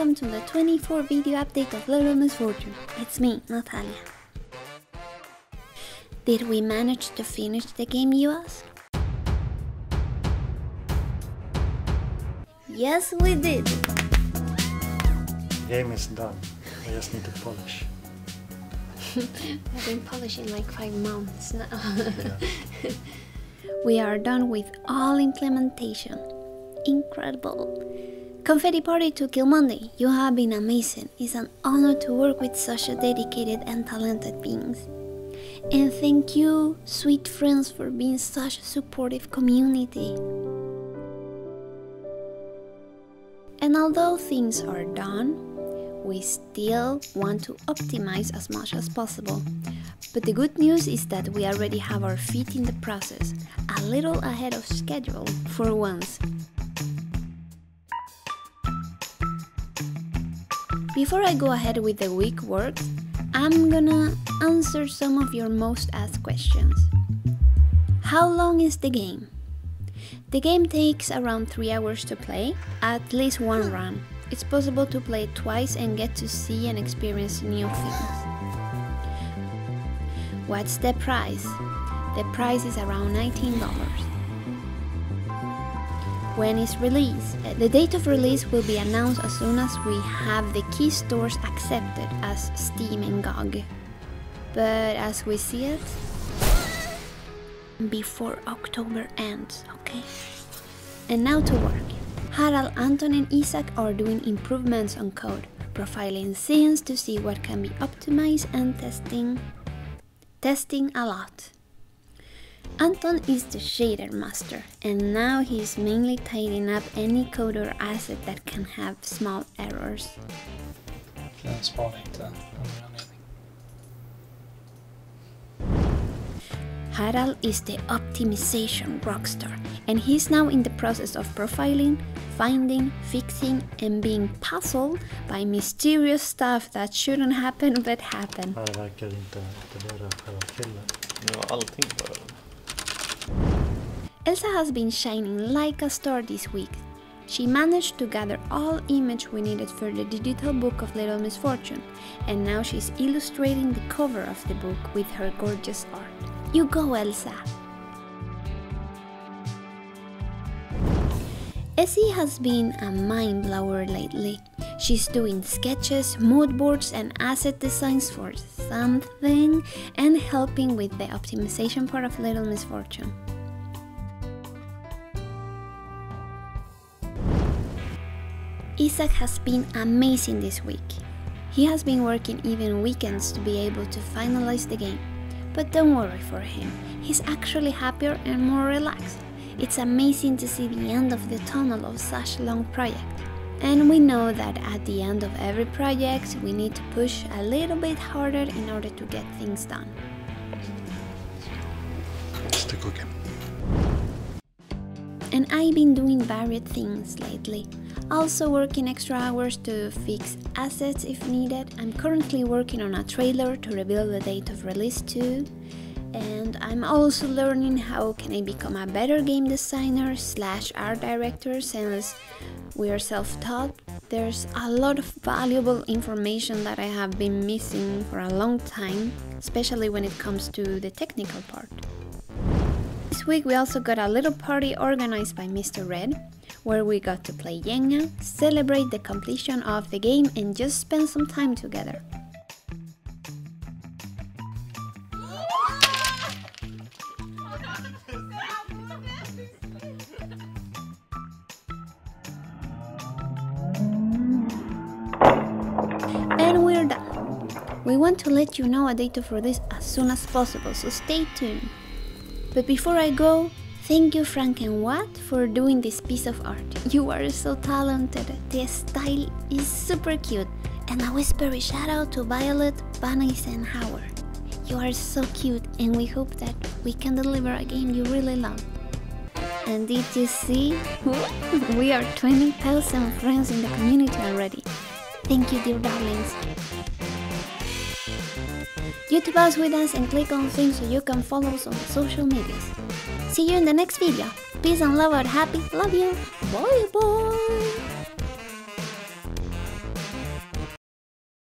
welcome to the 24th video update of Little Misfortune. It's me, Natalia. Did we manage to finish the game, you ask? Yes, we did! The game is done. I just need to polish. I've been polishing like 5 months now. Yeah. We are done with all implementation. Incredible! Confetti party to Kill Monday, you have been amazing. It's an honor to work with such a dedicated and talented beings. And thank you, sweet friends, for being such a supportive community. And although things are done, we still want to optimize as much as possible. But the good news is that we already have our feet in the process, a little ahead of schedule for once. Before I go ahead with the week works, I'm gonna answer some of your most asked questions. How long is the game? The game takes around 3 hours to play, at least one run. It's possible to play it twice and get to see and experience new things. What's the price? The price is around $19. When is release? The date of release will be announced as soon as we have the key stores accepted as Steam and GOG. But as we see it, before October ends, okay? And now to work. Harald, Anton and Isak are doing improvements on code, profiling scenes to see what can be optimized and testing a lot. Anton is the shader master, and now he's mainly tidying up any code or asset that can have small errors. Harald is the optimization rockstar, and he's now in the process of profiling, finding, fixing, and being puzzled by mysterious stuff that shouldn't happen but happen. Elsa has been shining like a star this week. She managed to gather all images we needed for the digital book of Little Misfortune, and now she's illustrating the cover of the book with her gorgeous art. You go, Elsa! Essie has been a mind blower lately. She's doing sketches, mood boards and asset designs for something and helping with the optimization part of Little Misfortune. Isak has been amazing this week. He has been working even weekends to be able to finalize the game. But don't worry for him, he's actually happier and more relaxed. It's amazing to see the end of the tunnel of such a long project. And we know that at the end of every project, we need to push a little bit harder in order to get things done. It's the cooking. And I've been doing varied things lately. Also working extra hours to fix assets if needed. I'm currently working on a trailer to reveal the date of release too. And I'm also learning how can I become a better game designer / art director, since we are self-taught. There's a lot of valuable information that I have been missing for a long time, especially when it comes to the technical part. This week we also got a little party organized by Mr. Red, where we got to play Jenga, celebrate the completion of the game and just spend some time together. And we're done. We want to let you know a date for this as soon as possible, so stay tuned. But before I go, thank you Frank and Watt for doing this piece of art. You are so talented, the style is super cute. And a whispery shout out to Violet, Bunny and Howard. You are so cute and we hope that we can deliver a game you really love. And did you see? We are 20,000 friends in the community already. Thank you, dear darlings. YouTube us with us and click on things so you can follow us on the social medias. See you in the next video. Peace and love out happy. Love you. Bye bye.